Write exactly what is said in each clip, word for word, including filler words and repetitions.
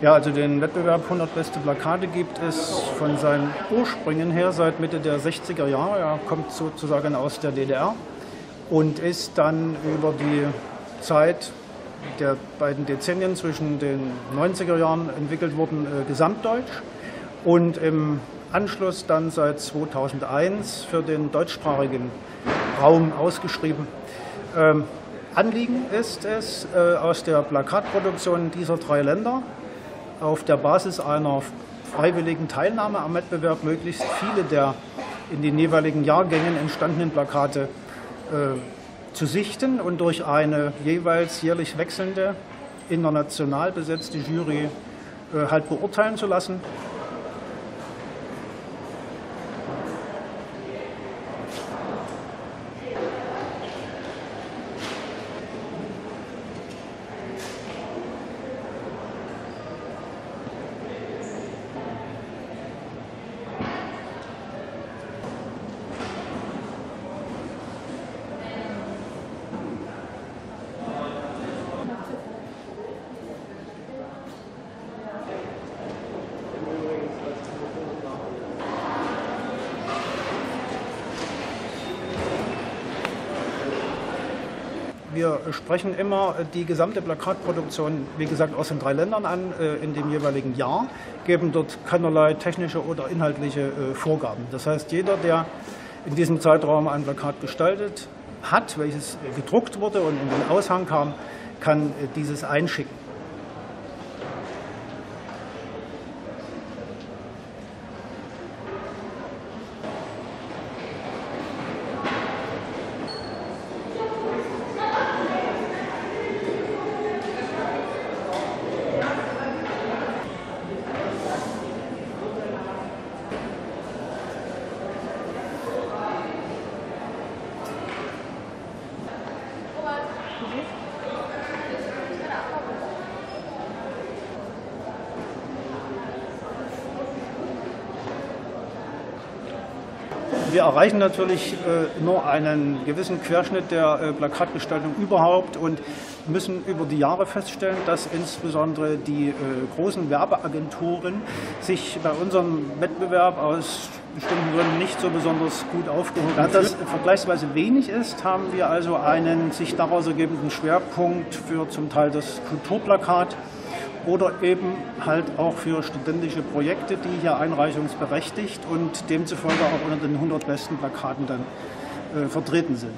Ja, also den Wettbewerb hundert beste Plakate gibt es von seinen Ursprüngen her seit Mitte der sechziger Jahre. Er kommt sozusagen aus der D D R und ist dann über die Zeit der beiden Dezennien zwischen den neunziger Jahren entwickelt worden, äh, gesamtdeutsch. Und im Anschluss dann seit zweitausendeins für den deutschsprachigen Raum ausgeschrieben. Ähm, Anliegen ist es, äh, aus der Plakatproduktion dieser drei Länder auf der Basis einer freiwilligen Teilnahme am Wettbewerb möglichst viele der in den jeweiligen Jahrgängen entstandenen Plakate äh, zu sichten und durch eine jeweils jährlich wechselnde, international besetzte Jury äh, halt beurteilen zu lassen. Wir sprechen immer die gesamte Plakatproduktion, wie gesagt, aus den drei Ländern an, in dem jeweiligen Jahr, geben dort keinerlei technische oder inhaltliche Vorgaben. Das heißt, jeder, der in diesem Zeitraum ein Plakat gestaltet hat, welches gedruckt wurde und in den Aushang kam, kann dieses einschicken. Wir erreichen natürlich äh, nur einen gewissen Querschnitt der äh, Plakatgestaltung überhaupt und müssen über die Jahre feststellen, dass insbesondere die äh, großen Werbeagenturen sich bei unserem Wettbewerb aus bestimmten Gründen nicht so besonders gut aufgehoben haben. Da das vergleichsweise wenig ist, haben wir also einen sich daraus ergebenden Schwerpunkt für zum Teil das Kulturplakat oder eben halt auch für studentische Projekte, die hier einreichungsberechtigt und demzufolge auch unter den hundert besten Plakaten dann äh, vertreten sind.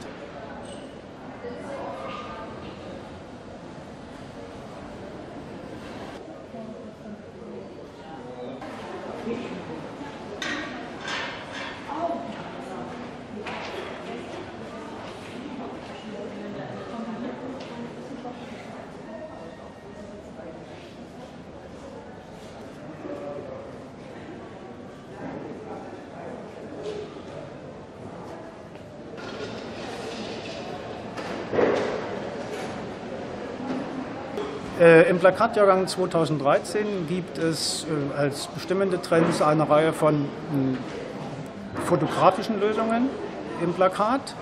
Im Plakatjahrgang zweitausenddreizehn gibt es als bestimmende Trends eine Reihe von fotografischen Lösungen im Plakat.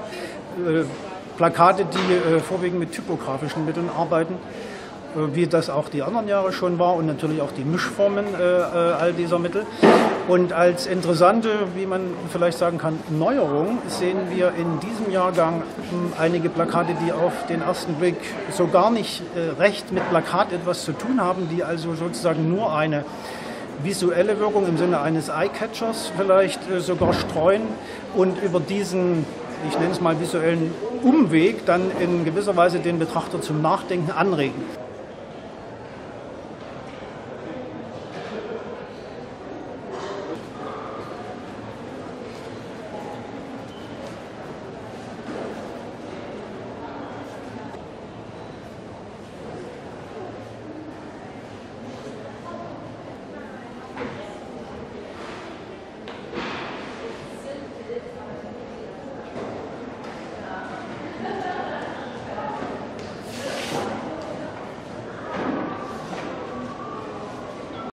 Plakate, die vorwiegend mit typografischen Mitteln arbeiten, wie das auch die anderen Jahre schon war, und natürlich auch die Mischformen all dieser Mittel. Und als interessante, wie man vielleicht sagen kann, Neuerung sehen wir in diesem Jahrgang einige Plakate, die auf den ersten Blick so gar nicht recht mit Plakat etwas zu tun haben, die also sozusagen nur eine visuelle Wirkung im Sinne eines Eye-Catchers vielleicht sogar streuen und über diesen, ich nenne es mal, visuellen Umweg dann in gewisser Weise den Betrachter zum Nachdenken anregen.